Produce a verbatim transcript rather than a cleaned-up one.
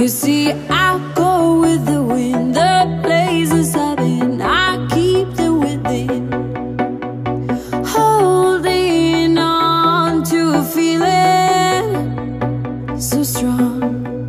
You see, I go with the wind, the blazes I've been, I keep the within, holding on to a feeling so strong.